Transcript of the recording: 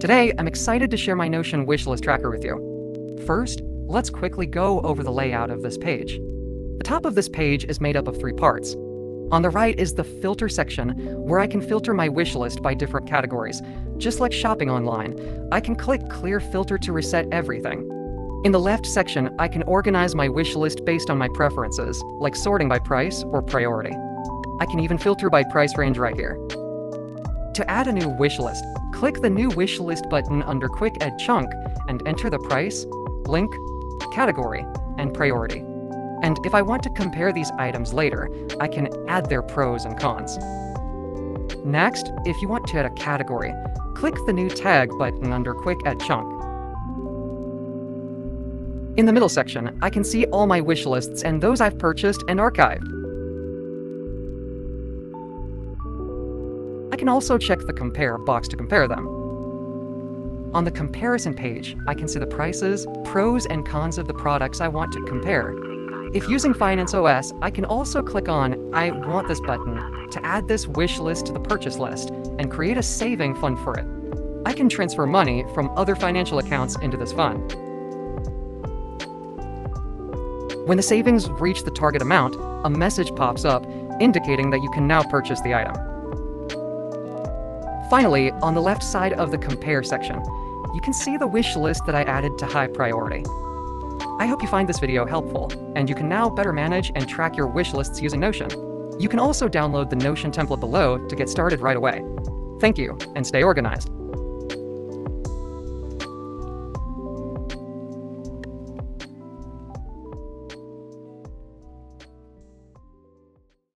Today, I'm excited to share my Notion wishlist tracker with you. First, let's quickly go over the layout of this page. The top of this page is made up of three parts. On the right is the filter section, where I can filter my wishlist by different categories. Just like shopping online, I can click Clear Filter to reset everything. In the left section, I can organize my wishlist based on my preferences, like sorting by price or priority. I can even filter by price range right here. To add a new wishlist, click the New Wishlist button under Quick Add Chunk and enter the price, link, category, and priority. And if I want to compare these items later, I can add their pros and cons. Next, if you want to add a category, click the New Tag button under Quick Add Chunk. In the middle section, I can see all my wish lists and those I've purchased and archived. I can also check the Compare box to compare them. On the comparison page, I can see the prices, pros, and cons of the products I want to compare. If using Finance OS, I can also click on I want this button to add this wish list to the purchase list and create a saving fund for it. I can transfer money from other financial accounts into this fund. When the savings reach the target amount, a message pops up indicating that you can now purchase the item. Finally, on the left side of the Compare section, you can see the wish list that I added to high priority. I hope you find this video helpful, and you can now better manage and track your wish lists using Notion. You can also download the Notion template below to get started right away. Thank you, and stay organized.